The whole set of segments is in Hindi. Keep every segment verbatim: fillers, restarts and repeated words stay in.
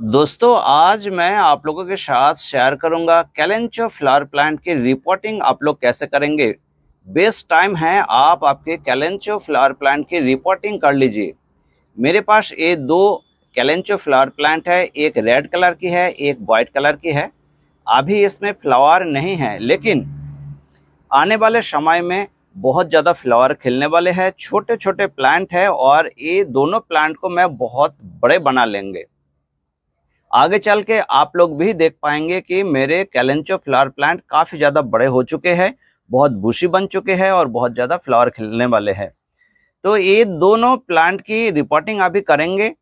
दोस्तों आज मैं आप लोगों के साथ शेयर करूंगा कैलनचो फ्लावर प्लांट की रिपोर्टिंग आप लोग कैसे करेंगे। बेस्ट टाइम है आप आपके कैलनचो फ्लावर प्लांट की रिपोर्टिंग कर लीजिए। मेरे पास ये दो कैलनचो फ्लावर प्लांट है, एक रेड कलर की है, एक वाइट कलर की है। अभी इसमें फ्लावर नहीं है, लेकिन आने वाले समय में बहुत ज़्यादा फ्लावर खिलने वाले हैं। छोटे छोटे प्लांट है और ये दोनों प्लांट को मैं बहुत बड़े बना लेंगे। आगे चल के आप लोग भी देख पाएंगे कि मेरे कैलनचो फ्लावर प्लांट काफ़ी ज़्यादा बड़े हो चुके हैं, बहुत बुशी बन चुके हैं और बहुत ज़्यादा फ्लावर खिलने वाले हैं। तो ये दोनों प्लांट की रिपोर्टिंग अभी करेंगे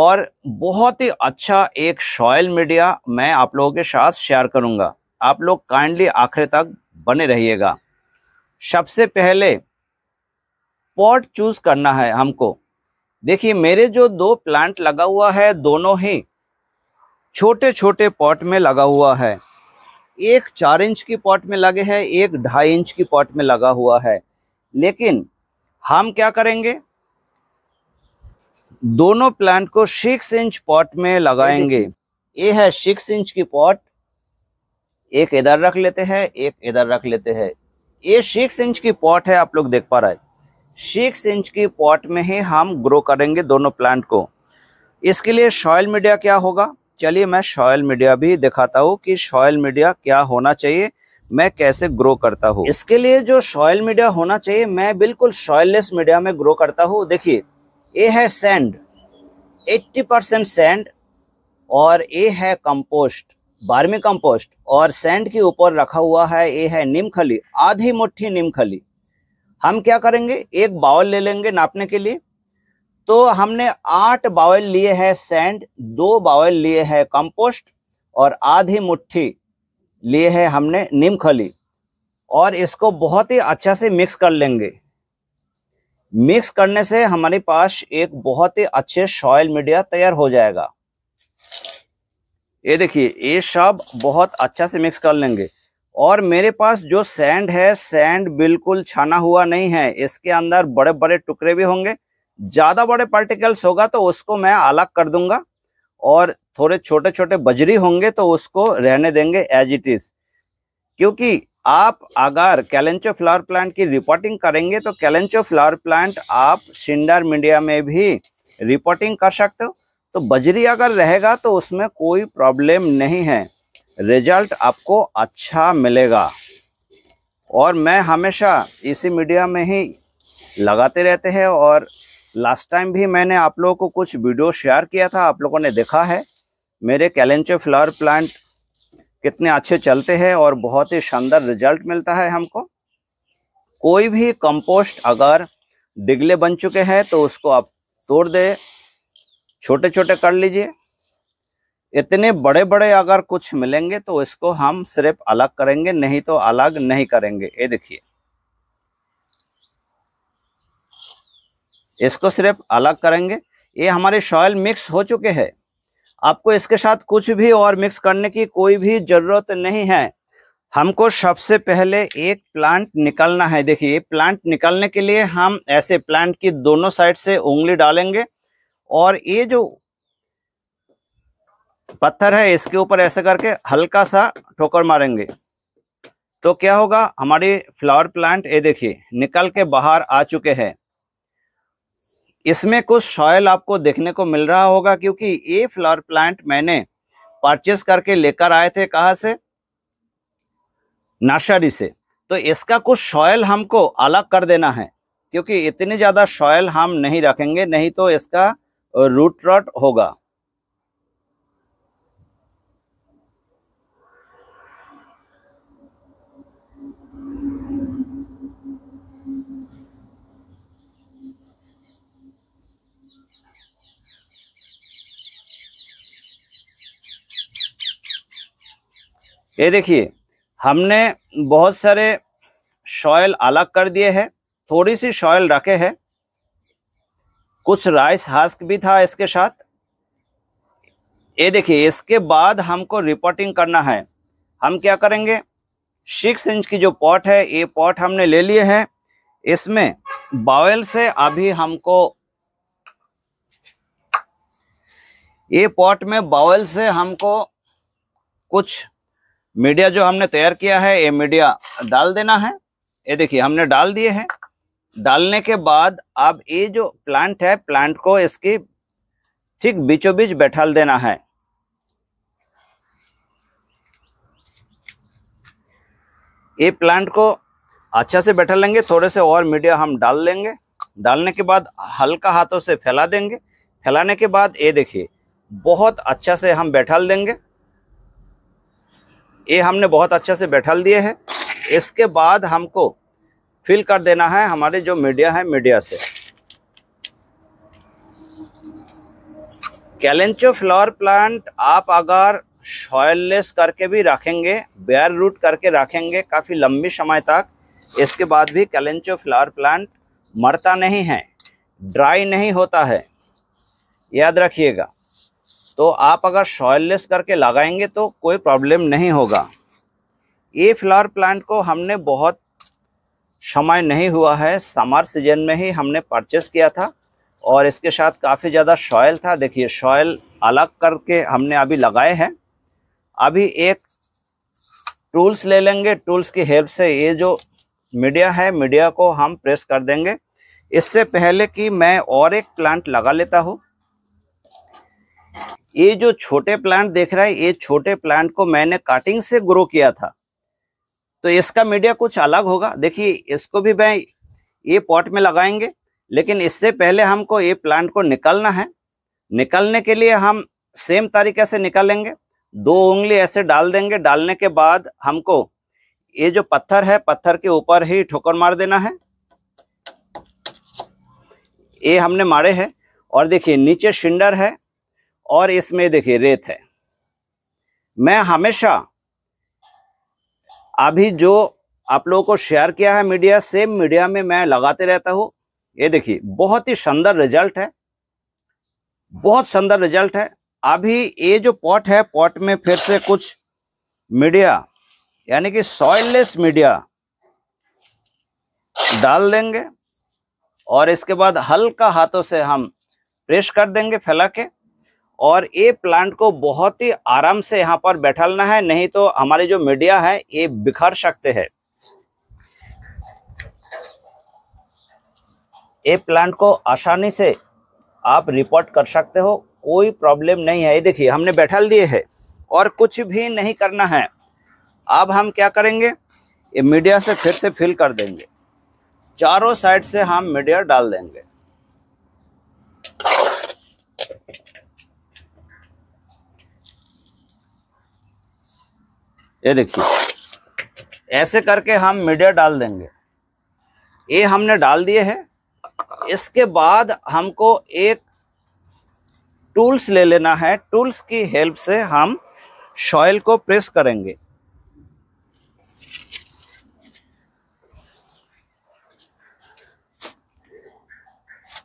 और बहुत ही अच्छा एक सॉयल मीडिया मैं आप लोगों के साथ शेयर करूंगा। आप लोग काइंडली आखिर तक बने रहिएगा। सबसे पहले पॉट चूज करना है हमको। देखिए मेरे जो दो प्लांट लगा हुआ है दोनों ही छोटे छोटे पॉट में लगा हुआ है। एक चार इंच की पॉट में लगे हैं, एक ढाई इंच की पॉट में लगा हुआ है। लेकिन हम क्या करेंगे, दोनों प्लांट को सिक्स इंच पॉट में लगाएंगे। ये है सिक्स इंच की पॉट, एक इधर रख लेते हैं, एक इधर रख लेते हैं। ये सिक्स इंच की पॉट है, आप लोग देख पा रहे हैं। सिक्स इंच की पॉट में ही हम ग्रो करेंगे दोनों प्लांट को। इसके लिए सॉइल मीडिया क्या होगा, चलिए मैं सॉयल मीडिया भी दिखाता हूँ कि सॉयल मीडिया क्या होना चाहिए, मैं कैसे ग्रो करता हूँ। इसके लिए जो सॉयल मीडिया होना चाहिए, मैं बिल्कुल सॉयललेस मीडिया में ग्रो करता हूँ। देखिए ये है सैंड, अस्सी परसेंट सैंड, और ये है कंपोस्ट, बार्मी कंपोस्ट, और सैंड के ऊपर रखा हुआ है ये है नीम खली, आधी मुट्ठी नीम खली। हम क्या करेंगे, एक बाउल ले लेंगे नापने के लिए। तो हमने आठ बाउल लिए हैं सैंड, दो बाउल लिए हैं कंपोस्ट, और आधी मुट्ठी लिए है हमने नीम खली। और इसको बहुत ही अच्छा से मिक्स कर लेंगे। मिक्स करने से हमारे पास एक बहुत ही अच्छे सॉइल मीडिया तैयार हो जाएगा। ये देखिए ये सब बहुत अच्छा से मिक्स कर लेंगे। और मेरे पास जो सैंड है, सैंड बिल्कुल छाना हुआ नहीं है, इसके अंदर बड़े बड़े टुकड़े भी होंगे। ज़्यादा बड़े पार्टिकल्स होगा तो उसको मैं अलग कर दूंगा, और थोड़े छोटे छोटे बजरी होंगे तो उसको रहने देंगे एज इट इज़। क्योंकि आप अगर कैलनचो फ्लावर प्लांट की रिपोर्टिंग करेंगे तो कैलनचो फ्लावर प्लांट आप सिंडर मीडिया में भी रिपोर्टिंग कर सकते हो। तो बजरी अगर रहेगा तो उसमें कोई प्रॉब्लम नहीं है, रिजल्ट आपको अच्छा मिलेगा। और मैं हमेशा इसी मीडिया में ही लगाते रहते हैं, और लास्ट टाइम भी मैंने आप लोगों को कुछ वीडियो शेयर किया था, आप लोगों ने देखा है मेरे कैलनचो फ्लावर प्लांट कितने अच्छे चलते हैं और बहुत ही शानदार रिजल्ट मिलता है हमको। कोई भी कंपोस्ट अगर डिगले बन चुके हैं तो उसको आप तोड़ दे, छोटे छोटे कर लीजिए। इतने बड़े बड़े अगर कुछ मिलेंगे तो इसको हम सिर्फ अलग करेंगे, नहीं तो अलग नहीं करेंगे। ये देखिए इसको सिर्फ अलग करेंगे। ये हमारे सॉइल मिक्स हो चुके हैं, आपको इसके साथ कुछ भी और मिक्स करने की कोई भी ज़रूरत नहीं है। हमको सबसे पहले एक प्लांट निकालना है। देखिए प्लांट निकालने के लिए हम ऐसे प्लांट की दोनों साइड से उंगली डालेंगे, और ये जो पत्थर है इसके ऊपर ऐसे करके हल्का सा ठोकर मारेंगे। तो क्या होगा, हमारी फ्लावर प्लांट ये देखिए निकल के बाहर आ चुके हैं। इसमें कुछ सॉयल आपको देखने को मिल रहा होगा, क्योंकि ये फ्लावर प्लांट मैंने परचेस करके लेकर आए थे कहाँ से, नर्सरी से। तो इसका कुछ सॉयल हमको अलग कर देना है, क्योंकि इतने ज़्यादा सॉयल हम नहीं रखेंगे, नहीं तो इसका रूट रॉट होगा। ये देखिए हमने बहुत सारे सॉयल अलग कर दिए हैं, थोड़ी सी सॉयल रखे हैं, कुछ राइस हस्क भी था इसके साथ। ये देखिए इसके बाद हमको रिपोर्टिंग करना है। हम क्या करेंगे, सिक्स इंच की जो पॉट है, ये पॉट हमने ले लिए हैं, इसमें बाउल से अभी हमको ये पॉट में बाउल से हमको कुछ मीडिया जो हमने तैयार किया है ये मीडिया डाल देना है। ये देखिए हमने डाल दिए हैं। डालने के बाद अब ये जो प्लांट है प्लांट को इसकी ठीक बीचों बीच बैठाल देना है। ये प्लांट को अच्छा से बैठा लेंगे, थोड़े से और मीडिया हम डाल लेंगे। डालने के बाद हल्का हाथों से फैला देंगे। फैलाने के बाद ये देखिए बहुत अच्छा से हम बैठाल देंगे। ये हमने बहुत अच्छा से बैठाल दिए हैं। इसके बाद हमको फिल कर देना है हमारे जो मीडिया है मीडिया से। कैलेंचो फ्लावर प्लांट आप अगर सॉयललेस करके भी रखेंगे, बेयर रूट करके रखेंगे काफ़ी लंबी समय तक, इसके बाद भी कैलेंचो फ्लावर प्लांट मरता नहीं है, ड्राई नहीं होता है, याद रखिएगा। तो आप अगर सॉयललेस करके लगाएंगे तो कोई प्रॉब्लम नहीं होगा। ये फ्लावर प्लांट को हमने बहुत समय नहीं हुआ है, समर सीजन में ही हमने परचेस किया था और इसके साथ काफ़ी ज़्यादा सॉयल था। देखिए सॉयल अलग करके हमने अभी लगाए हैं। अभी एक टूल्स ले लेंगे, टूल्स की हेल्प से ये जो मीडिया है मीडिया को हम प्रेस कर देंगे। इससे पहले कि मैं और एक प्लांट लगा लेता हूँ, ये जो छोटे प्लांट देख रहा है ये छोटे प्लांट को मैंने कटिंग से ग्रो किया था तो इसका मीडिया कुछ अलग होगा। देखिए इसको भी मैं ये पॉट में लगाएंगे, लेकिन इससे पहले हमको ये प्लांट को निकालना है। निकालने के लिए हम सेम तरीके से निकालेंगे, दो उंगली ऐसे डाल देंगे। डालने के बाद हमको ये जो पत्थर है पत्थर के ऊपर ही ठोकर मार देना है। ये हमने मारे हैं और देखिए नीचे सिंडर है और इसमें देखिए रेत है। मैं हमेशा अभी जो आप लोगों को शेयर किया है मीडिया सेम मीडिया में मैं लगाते रहता हूँ। ये देखिए बहुत ही शानदार रिजल्ट है, बहुत शानदार रिजल्ट है। अभी ये जो पॉट है पॉट में फिर से कुछ मीडिया यानी कि सॉइललेस मीडिया डाल देंगे और इसके बाद हल्का हाथों से हम प्रेस कर देंगे फैला के। और ये प्लांट को बहुत ही आराम से यहाँ पर बैठालना है, नहीं तो हमारे जो मीडिया है ये बिखर सकते हैं। ये प्लांट को आसानी से आप रिपोर्ट कर सकते हो, कोई प्रॉब्लम नहीं है। ये देखिए हमने बैठाल दिए हैं और कुछ भी नहीं करना है। अब हम क्या करेंगे, ये मीडिया से फिर से फिल कर देंगे, चारों साइड से हम मीडिया डाल देंगे। ये देखिए ऐसे करके हम मीडिया डाल देंगे। ये हमने डाल दिए हैं। इसके बाद हमको एक टूल्स ले लेना है। टूल्स की हेल्प से हम सॉइल को प्रेस करेंगे।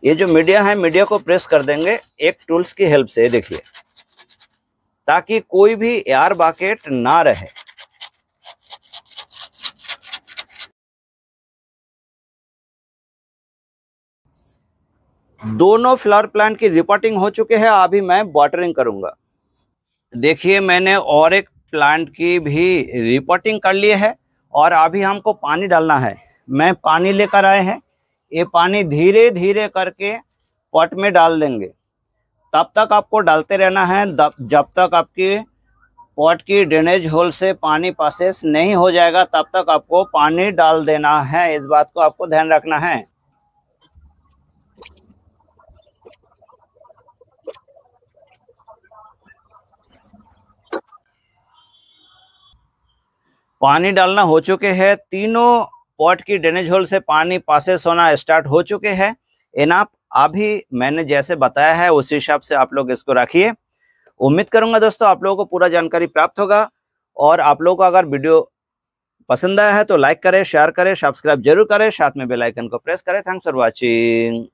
ये जो मीडिया है मीडिया को प्रेस कर देंगे एक टूल्स की हेल्प से, देखिए, ताकि कोई भी एयर बकेट ना रहे। दोनों फ्लावर प्लांट की रिपोर्टिंग हो चुके हैं, अभी मैं वाटरिंग करूंगा। देखिए मैंने और एक प्लांट की भी रिपोर्टिंग कर ली है और अभी हमको पानी डालना है। मैं पानी लेकर आए हैं, ये पानी धीरे धीरे करके पॉट में डाल देंगे। तब तक आपको डालते रहना है जब तक आपके पॉट की ड्रेनेज होल से पानी पासेस नहीं हो जाएगा, तब तक आपको पानी डाल देना है। इस बात को आपको ध्यान रखना है। पानी डालना हो चुके हैं, तीनों पॉट की ड्रेनेज होल से पानी पासेस होना स्टार्ट हो चुके हैं। इनाफ अभी मैंने जैसे बताया है उसी हिसाब से आप लोग इसको रखिए। उम्मीद करूंगा दोस्तों आप लोगों को पूरा जानकारी प्राप्त होगा और आप लोगों को अगर वीडियो पसंद आया है तो लाइक करें, शेयर करें, सब्सक्राइब जरूर करें, साथ में बेल आइकन को प्रेस करें। Thanks for watching.